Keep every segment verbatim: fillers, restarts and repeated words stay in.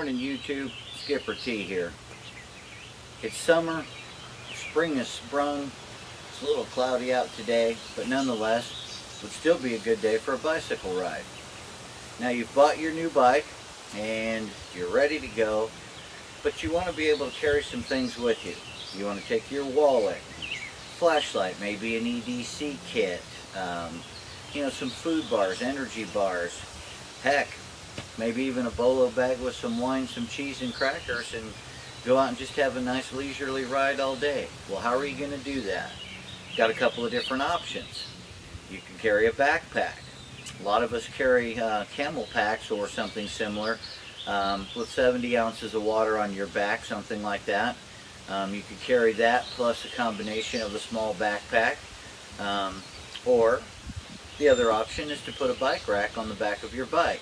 morning, YouTube. Skipper T here. It's summer, spring has sprung, it's a little cloudy out today, but nonetheless, it would still be a good day for a bicycle ride. Now you've bought your new bike and you're ready to go, but you want to be able to carry some things with you. You want to take your wallet, flashlight, maybe an E D C kit, um, you know, some food bars, energy bars, heck, maybe even a bolo bag with some wine, some cheese, and crackers, and go out and just have a nice leisurely ride all day. Well, how are you going to do that? Got a couple of different options. You can carry a backpack. A lot of us carry uh, camel packs or something similar um, with seventy ounces of water on your back, something like that. Um, you could carry that plus a combination of a small backpack, um, or the other option is to put a bike rack on the back of your bike.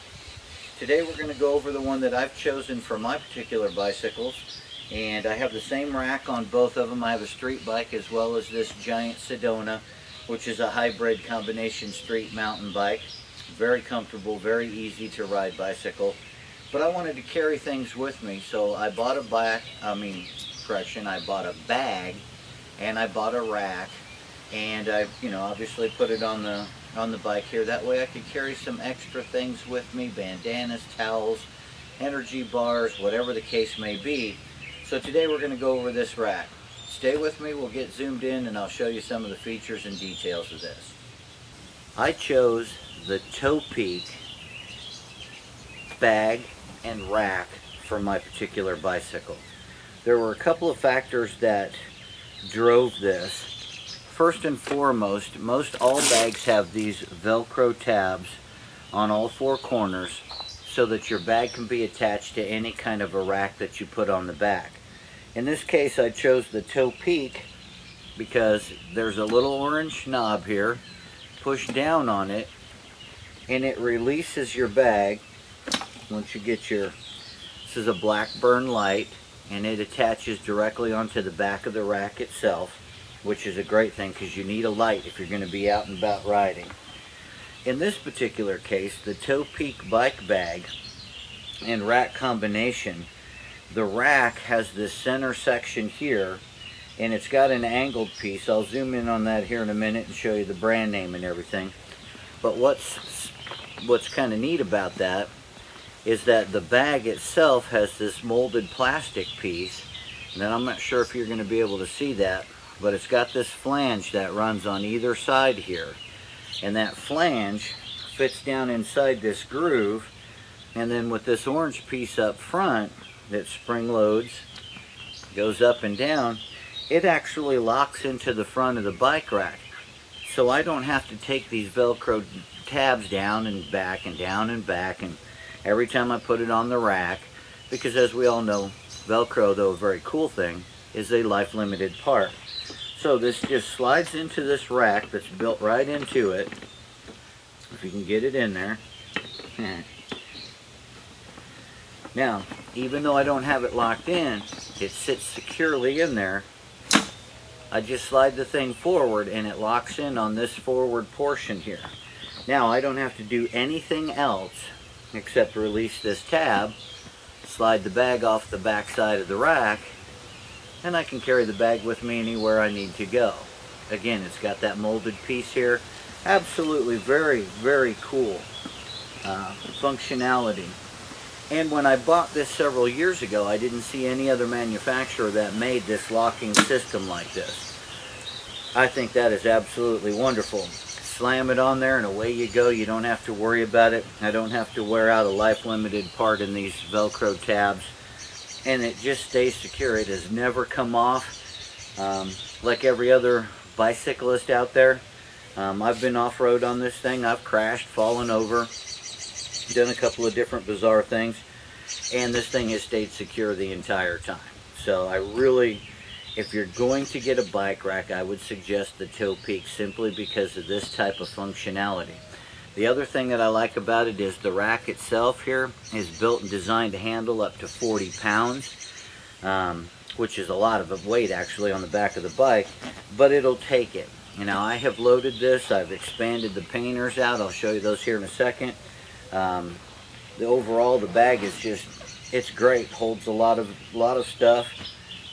Today we're going to go over the one that I've chosen for my particular bicycles, and I have the same rack on both of them. I have a street bike as well as this Giant Sedona, which is a hybrid combination street mountain bike. Very comfortable, very easy to ride bicycle, but I wanted to carry things with me, so I bought a bike, I mean, correction, I bought a bag, and I bought a rack, and I, you know, obviously put it on the on the bike here. That way I could carry some extra things with me, bandanas, towels, energy bars, whatever the case may be. So today we're going to go over this rack. Stay with me, we'll get zoomed in and I'll show you some of the features and details of this. I chose the Topeak bag and rack for my particular bicycle. There were a couple of factors that drove this. First and foremost, most all bags have these Velcro tabs on all four corners so that your bag can be attached to any kind of a rack that you put on the back. In this case, I chose the Topeak because there's a little orange knob here. Push down on it and it releases your bag. Once you get your, this is a Blackburn light, and it attaches directly onto the back of the rack itself, which is a great thing because you need a light if you're going to be out and about riding. In this particular case, the Topeak bike bag and rack combination, the rack has this center section here, and it's got an angled piece. I'll zoom in on that here in a minute and show you the brand name and everything. But what's, what's kind of neat about that is that the bag itself has this molded plastic piece, and I'm not sure if you're going to be able to see that, but it's got this flange that runs on either side here, and that flange fits down inside this groove, and then with this orange piece up front that spring loads, goes up and down, it actually locks into the front of the bike rack, so I don't have to take these Velcro tabs down and back and down and back and every time I put it on the rack, because as we all know, Velcro, though a very cool thing, is a life limited part. So this just slides into this rack that's built right into it, if you can get it in there. Now, even though I don't have it locked in, it sits securely in there. I just slide the thing forward and it locks in on this forward portion here. Now I don't have to do anything else except release this tab, slide the bag off the back side of the rack, and I can carry the bag with me anywhere I need to go. Again, it's got that molded piece here. Absolutely very, very cool uh, functionality. And when I bought this several years ago, I didn't see any other manufacturer that made this locking system like this. I think that is absolutely wonderful. Slam it on there and away you go. You don't have to worry about it. I don't have to wear out a life-limited part in these Velcro tabs. And it just stays secure. It has never come off. Um, like every other bicyclist out there, um, I've been off-road on this thing. I've crashed, fallen over, done a couple of different bizarre things, and this thing has stayed secure the entire time. So I really, if you're going to get a bike rack, I would suggest the Topeak simply because of this type of functionality. The other thing that I like about it is the rack itself here is built and designed to handle up to forty pounds, um, which is a lot of weight actually on the back of the bike, but it'll take it. You know, I have loaded this, I've expanded the painters out, I'll show you those here in a second. Um, the overall, the bag is just it's great. Holds a lot of a lot of stuff.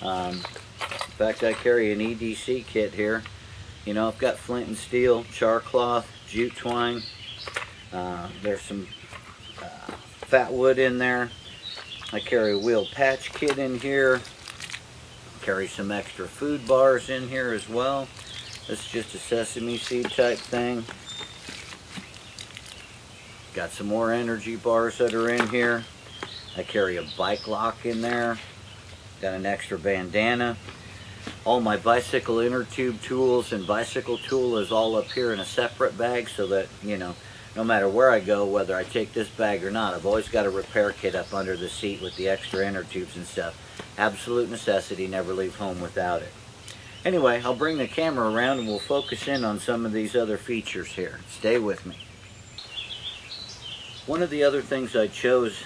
Um, in fact, I carry an E D C kit here. You know, I've got flint and steel, char cloth, jute twine. Uh, there's some uh, fat wood in there. I carry a wheel patch kit in here. Carry some extra food bars in here as well. It's just a sesame seed type thing. Got some more energy bars that are in here. I carry a bike lock in there. Got an extra bandana. All my bicycle inner tube tools and bicycle tool is all up here in a separate bag, so that, you know, no matter where I go, whether I take this bag or not, I've always got a repair kit up under the seat with the extra inner tubes and stuff. Absolute necessity, never leave home without it. Anyway, I'll bring the camera around and we'll focus in on some of these other features here. Stay with me. One of the other things I chose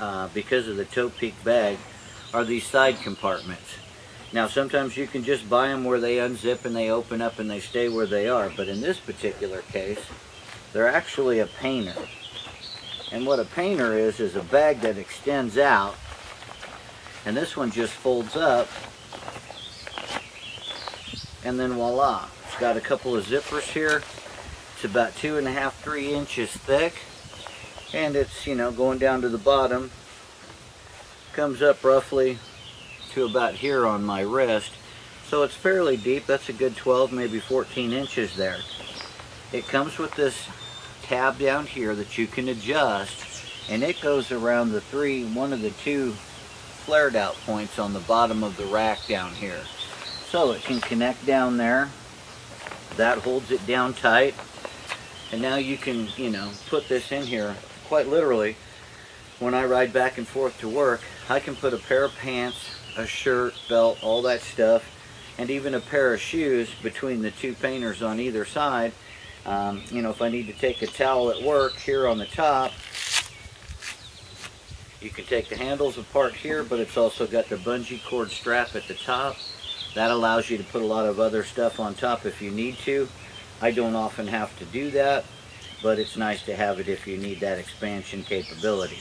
uh, because of the Topeak bag are these side compartments. Now, sometimes you can just buy them where they unzip and they open up and they stay where they are, but in this particular case, they're actually a painter. And what a painter is, is a bag that extends out, and this one just folds up, and then voila. It's got a couple of zippers here. It's about two and a half, three inches thick, and it's, you know, going down to the bottom. Comes up roughly to about here on my wrist, so it's fairly deep. That's a good twelve, maybe fourteen inches there. It comes with this tab down here that you can adjust, and it goes around the three, one of the two flared out points on the bottom of the rack down here. So it can connect down there. That holds it down tight. And now you can, you know, put this in here. Quite literally, when I ride back and forth to work, I can put a pair of pants, a shirt, belt, all that stuff, and even a pair of shoes between the two painters on either side. Um, you know, if I need to take a towel at work, here on the top, you can take the handles apart here, but it's also got the bungee cord strap at the top. That allows you to put a lot of other stuff on top if you need to. I don't often have to do that, but it's nice to have it if you need that expansion capability.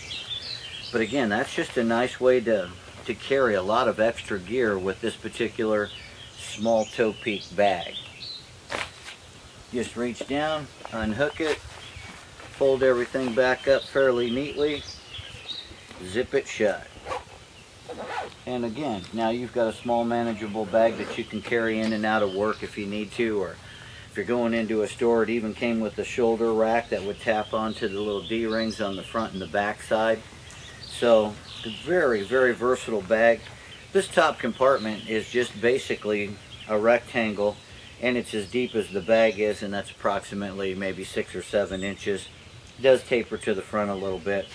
But again, that's just a nice way to, to carry a lot of extra gear with this particular small Topeak bag. Just reach down, unhook it, fold everything back up fairly neatly, zip it shut. And again, now you've got a small manageable bag that you can carry in and out of work if you need to, or if you're going into a store. It even came with a shoulder rack that would tap onto the little D-rings on the front and the back side. So, very, very versatile bag. This top compartment is just basically a rectangle, and it's as deep as the bag is, and that's approximately maybe six or seven inches. It does taper to the front a little bit,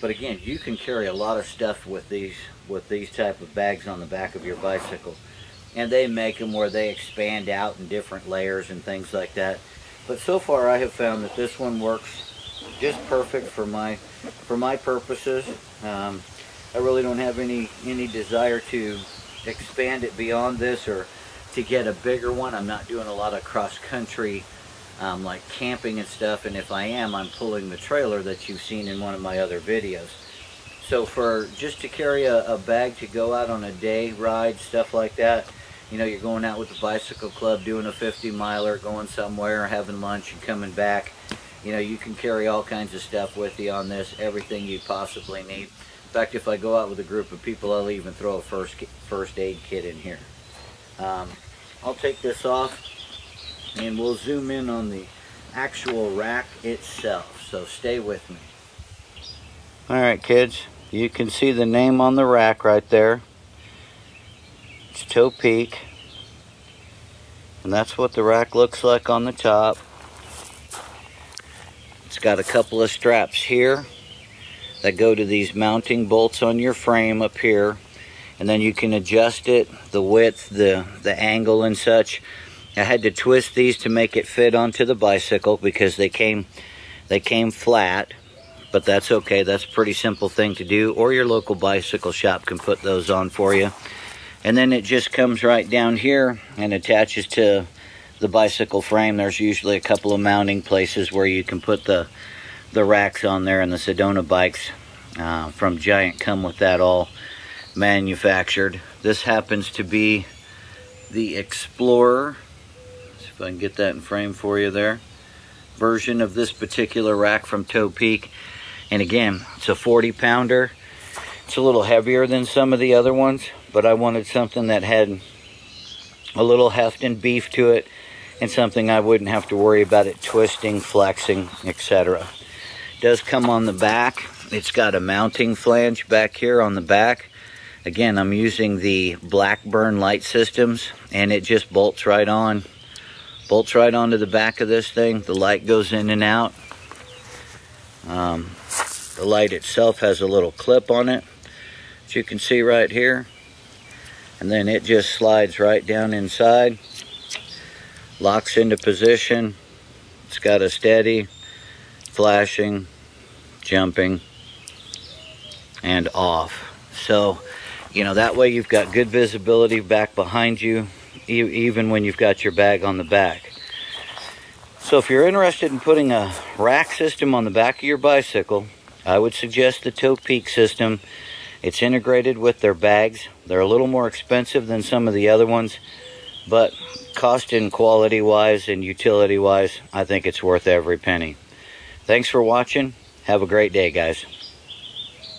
but again, you can carry a lot of stuff with these with these type of bags on the back of your bicycle, and they make them where they expand out in different layers and things like that. But so far, I have found that this one works just perfect for my for my purposes. Um, I really don't have any any desire to expand it beyond this or to get a bigger one. I'm not doing a lot of cross-country um, like camping and stuff, and if I am, I'm pulling the trailer that you've seen in one of my other videos. So for just to carry a, a bag to go out on a day ride, stuff like that, you know, you're going out with the bicycle club, doing a fifty miler, going somewhere, having lunch and coming back, you know, you can carry all kinds of stuff with you on this, everything you possibly need. In fact, if I go out with a group of people, I'll even throw a first, first aid kit in here. Um, I'll take this off and we'll zoom in on the actual rack itself, so stay with me. Alright kids, you can see the name on the rack right there. It's Topeak, and that's what the rack looks like on the top. It's got a couple of straps here that go to these mounting bolts on your frame up here. And then you can adjust it, the width, the, the angle and such. I had to twist these to make it fit onto the bicycle because they came, they came flat. But that's okay. That's a pretty simple thing to do. Or your local bicycle shop can put those on for you. And then it just comes right down here and attaches to the bicycle frame. There's usually a couple of mounting places where you can put the, the racks on there and the Sedona bikes. uh, from Giant come with that all manufactured. This happens to be the Explorer. Let's see if I can get that in frame for you there. Version of this particular rack from Topeak. And again, it's a forty pounder. It's a little heavier than some of the other ones, but I wanted something that had a little heft and beef to it, and something I wouldn't have to worry about it twisting, flexing, et cetera. Does come on the back. It's got a mounting flange back here on the back. Again, I'm using the Blackburn light systems, and it just bolts right on. Bolts right onto the back of this thing. The light goes in and out. Um, the light itself has a little clip on it, as you can see right here. And then it just slides right down inside, locks into position. It's got a steady, flashing, jumping, and off. So, you know, that way you've got good visibility back behind you, e even when you've got your bag on the back. So if you're interested in putting a rack system on the back of your bicycle, I would suggest the Topeak system. It's integrated with their bags. They're a little more expensive than some of the other ones, but cost and quality wise and utility wise, I think it's worth every penny. Thanks for watching. Have a great day, guys.